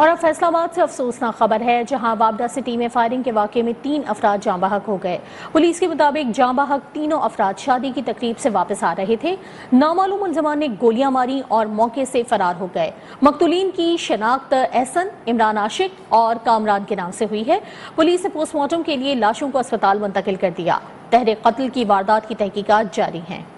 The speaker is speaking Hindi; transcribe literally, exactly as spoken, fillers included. और अब फैसलाबाद से अफसोसनाक खबर है, जहां वापडा सिटी में फायरिंग के वाक़े में तीन अफराद जाँ बहक हो गए। पुलिस के मुताबिक जाँ बहक तीनों अफराद शादी की तकरीब से वापस आ रहे थे। नामालूम मुलजमान ने गोलियां मारी और मौके से फरार हो गए। मकतूलीन की शनाख्त एहसन, इमरान आशिक और कामरान के नाम से हुई है। पुलिस ने पोस्टमार्टम के लिए लाशों को अस्पताल मुंतकिल कर दिया। तहरीक कत्ल की वारदात की तहकीकात जारी है।